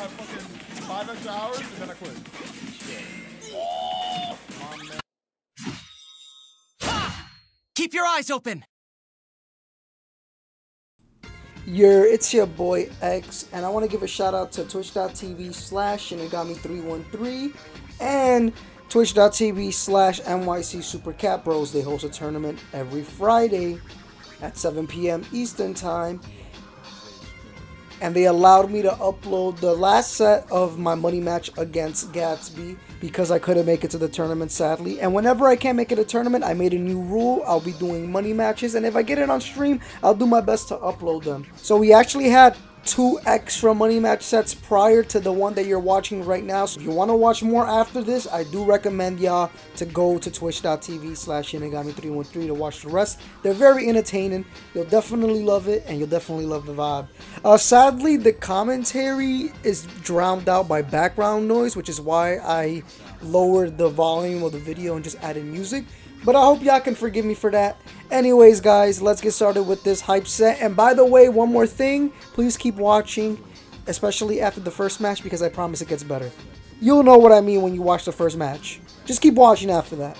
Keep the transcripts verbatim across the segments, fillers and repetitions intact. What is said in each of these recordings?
my fucking five extra hours and then I quit. Oh, man. Ha! Keep your eyes open. Yo, it's your boy X, and I want to give a shout out to Twitch.tv slash Shinigami three one three and Twitch.tv slash N Y C Super Cat Bros. They host a tournament every Friday at seven p m Eastern Time, and they allowed me to upload the last set of my money match against Gatsby because I couldn't make it to the tournament, sadly. And whenever I can't make it to the tournament, I made a new rule. I'll be doing money matches, and if I get it on stream, I'll do my best to upload them. So we actually had two extra money match sets prior to the one that you're watching right now. So if you want to watch more after this, I do recommend y'all to go to twitch.tv slash Yenegami three one three to watch the rest. They're very entertaining. You'll definitely love it, and you'll definitely love the vibe. Uh, sadly, the commentary is drowned out by background noise, which is why I lowered the volume of the video and just added music. But I hope y'all can forgive me for that. Anyways, guys, let's get started with this hype set. And by the way, one more thing. Please keep watching, especially after the first match, because I promise it gets better. You'll know what I mean when you watch the first match. Just keep watching after that.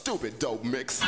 stupid dope mix.